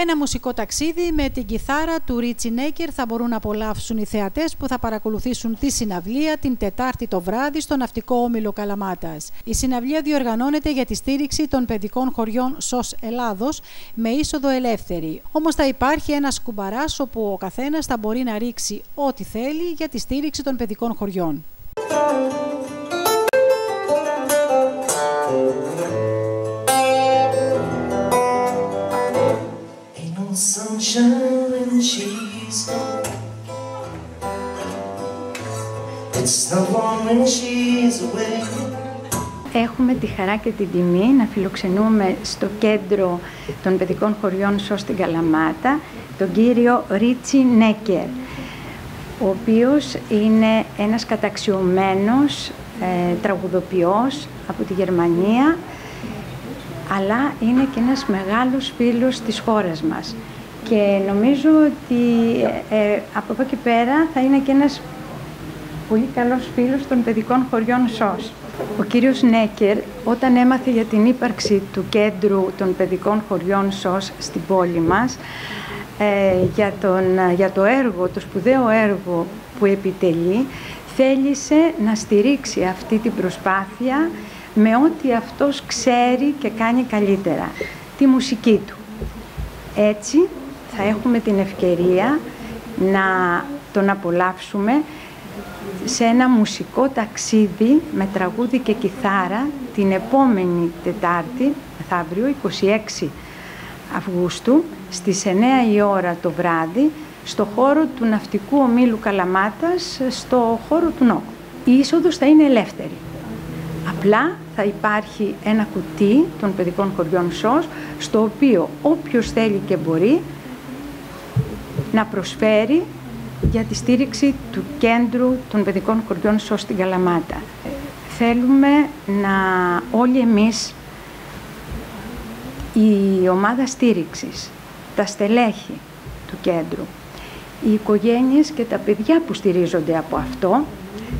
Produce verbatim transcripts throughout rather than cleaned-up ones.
Ένα μουσικό ταξίδι με την κιθάρα του Ρίτσι Νέκερ θα μπορούν να απολαύσουν οι θεατές που θα παρακολουθήσουν τη συναυλία την Τετάρτη το βράδυ στο Ναυτικό Όμιλο Καλαμάτας. Η συναυλία διοργανώνεται για τη στήριξη των παιδικών χωριών ΣΟΣ Ελλάδος με είσοδο ελεύθερη. Όμως θα υπάρχει ένας κουμπαράς όπου ο καθένας θα μπορεί να ρίξει ό,τι θέλει για τη στήριξη των παιδικών χωριών. Sunshine when she's gone. It's the one when she's away. Έχουμε τη χαρά και την τιμή να φιλοξενούμε στο κέντρο των παιδικών χωριών ΣΟΣ στην Καλαμάτα τον κύριο Ρίτσι Νέκερ, ο οποίος είναι ένας καταξιωμένος ε, τραγουδοποιός από τη Γερμανία, αλλά είναι και ένας μεγάλος φίλος της χώρας μας. Και νομίζω ότι ε, από εδώ και πέρα θα είναι και ένας πολύ καλός φίλος των παιδικών χωριών ΣΟΣ. Ο κύριος Νέκερ, όταν έμαθε για την ύπαρξη του κέντρου των παιδικών χωριών ΣΟΣ στην πόλη μας, ε, για, τον, για το έργο, το σπουδαίο έργο που επιτελεί, θέλησε να στηρίξει αυτή την προσπάθεια με ό,τι αυτός ξέρει και κάνει καλύτερα, τη μουσική του. Έτσι θα έχουμε την ευκαιρία να τον απολαύσουμε σε ένα μουσικό ταξίδι με τραγούδι και κιθάρα την επόμενη Τετάρτη, μεθαύριο, είκοσι έξι Αυγούστου, στις εννέα η ώρα το βράδυ, στο χώρο του Ναυτικού Ομίλου Καλαμάτας, στο χώρο του Νόκου. Η είσοδος θα είναι ελεύθερη. Απλά θα υπάρχει ένα κουτί των παιδικών χωριών ΣΟΣ, στο οποίο όποιος θέλει και μπορεί να προσφέρει για τη στήριξη του κέντρου των παιδικών χωριών ΣΟΣ στην Καλαμάτα. Θέλουμε να όλοι εμείς, η ομάδα στήριξης, τα στελέχη του κέντρου, οι οικογένειες και τα παιδιά που στηρίζονται από αυτό,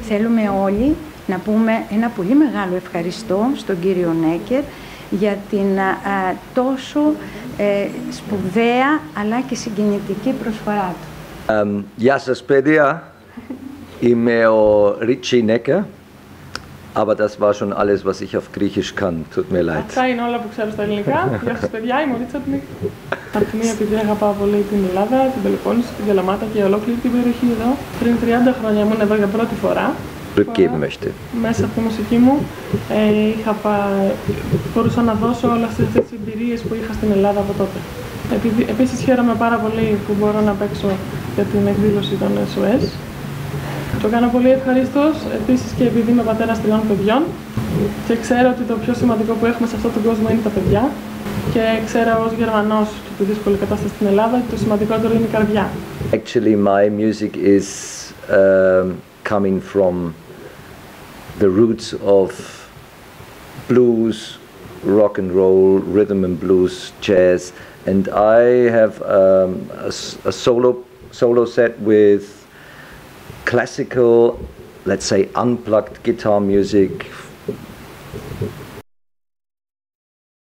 θέλουμε όλοι να πούμε ένα πολύ μεγάλο ευχαριστώ στον κύριο Νέκερ για την α, τόσο ε, σπουδαία αλλά και συγκινητική προσφορά του. Um, γεια σας παιδιά, είμαι ο Ρίτσι Νέκερ, αλλά das war schon alles, was ich auf Griechisch kann, tut mir leid. Αυτά είναι όλα που ξέρω στα ελληνικά. Γεια σας παιδιά, είμαι ο Ρίτσι Νέκερ. Απ' τη μία, επειδή αγαπάω πολύ την Ελλάδα, την Πελοπόννησο, την Καλαμάτα και ολόκληρη την περιοχή εδώ. Πριν τριάντα χρόνια ήμουν εδώ για πρώτη φορά. Μέσα από τη μουσική μου ε, είχα πα... μπορούσα να δώσω όλες τις εμπειρίες που είχα στην Ελλάδα από τότε. Επί... Επίσης χαίρομαι πάρα πολύ που μπορώ να παίξω για την εκδήλωση των Ες Ο Ες. Το κάνω πολύ ευχαρίστως, επίσης και επειδή είμαι πατέρας τριών παιδιών και ξέρω ότι το πιο σημαντικό που έχουμε σε αυτόν τον κόσμο είναι τα παιδιά, και ξέρω ως Γερμανός και τη δύσκολη κατάσταση στην Ελλάδα το σημαντικότερο είναι η καρδιά. Actually, my music is uh, coming from the roots of blues, rock and roll, rhythm and blues, jazz, and I have um, a, a solo solo set with classical, let's say, unplugged guitar music,